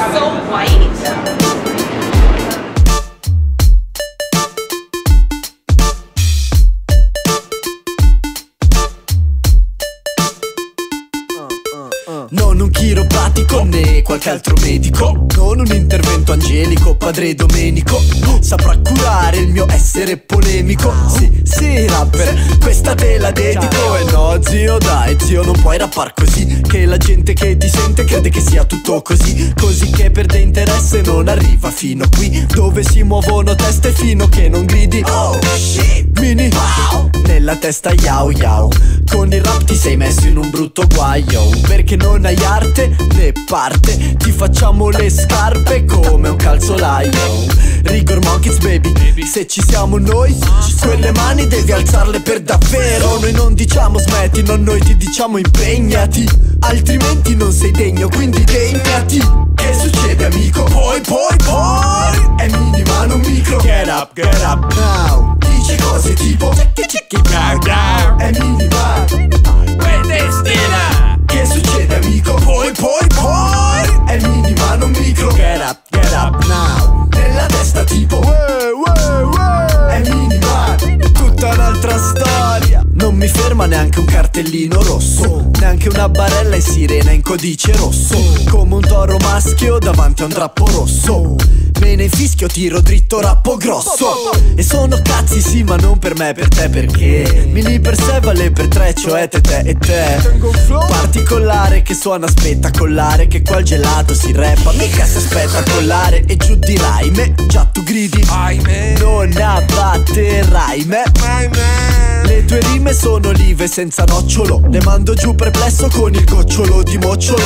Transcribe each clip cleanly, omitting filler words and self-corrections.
are so white. Non un chiropratico né qualche altro medico, non un intervento angelico, padre Domenico saprà curare il mio essere polemico. Sì, sì rapper, questa te la dedico. E no zio dai, zio non puoi rappar così, che la gente che ti sente crede che sia tutto così, così che perde interesse, non arriva fino qui dove si muovono teste fino che non gridi oh shit, mini wow. Nella testa yao yao, con il rap ti sei messo in un brutto guaio, perché non hai arte né parte, ti facciamo le scarpe come un calzolaio. Rigor Monkeez baby, se ci siamo noi, quelle mani devi alzarle per davvero. Noi non diciamo smetti, no noi ti diciamo impegnati, altrimenti non sei degno, quindi degnati. Che succede amico? Poi è Miniman On Micro. Get up now. Dice cose tipo chicchi down down. È Miniman Predestina. Che succede amico? Poi è Miniman On Micro. Get up now. Nella testa tipo we. È Miniman. Tutta un'altra storia. Non mi ferma neanche un cartellino rosso, neanche una barella e sirena in codice rosso, come un toro maschio davanti a un drappo rosso. Me ne fischio, tiro dritto, rappo grosso. E sono cazzi sì, ma non per me, per te, perché mini per sé vale per tre, cioè te e te. Particolare che suona spettacolare, che qua il gelato si rappa, mica se spettacolare. E giù di raime, già tu gridi ahimè, non abbatterai me. Le tue rime sono olive senza nocciolo, le mando giù perplesso con il gocciolo di mocciolo.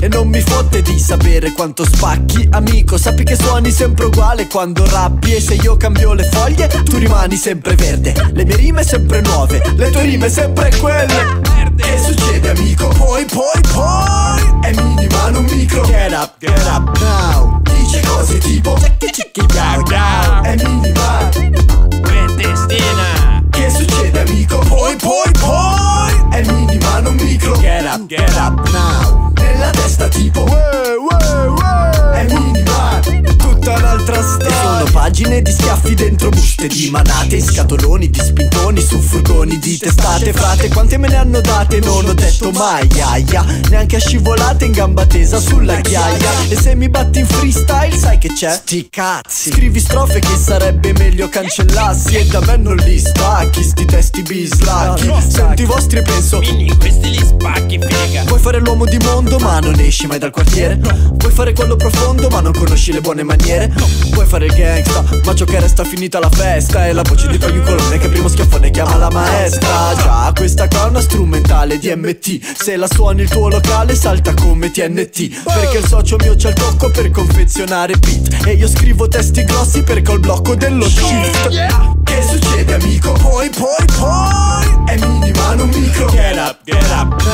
E non mi fotte di sapere quanto spacchi, amico, sappi che suoni sempre uguale quando rappi, e se io cambio le foglie tu rimani sempre verde, le mie rime sempre nuove, le tue rime sempre quelle. Che succede amico? Poi è Miniman On Micro. Get up now. Dice cose tipo chicchi down down. È Miniman Predestina. Che succede amico? Poi è Miniman On Micro. Get up now. Nella testa tipo è Miniman. Un'altra storia. Sono pagine di schiaffi dentro buste di manate, scatoloni di spintoni su furgoni di testate. Frate quante me ne hanno date, non ho detto mai aia, neanche a scivolate in gamba tesa sulla ghiaia. E se mi batti in freestyle sai che c'è? Sti cazzi. Scrivi strofe che sarebbe meglio cancellassi, e da me non li spacchi sti testi bislacchi. Sento i vostri e penso mini questi li spacchi figa. Vuoi fare l'uomo di mondo ma non esci mai dal quartiere, vuoi fare quello profondo ma non conosci le buone maniere. Puoi fare il gangsta, ma ciò che resta finita la festa è la voce di coglione che primo schiaffone chiama la maestra. Già, questa qua è una strumentale di MT, se la suoni il tuo locale salta come TNT, perché il socio mio c'ha il tocco per confezionare beat, e io scrivo testi grossi perché ho il blocco dello shift. Che succede amico? Poi è Miniman On Micro. Get up,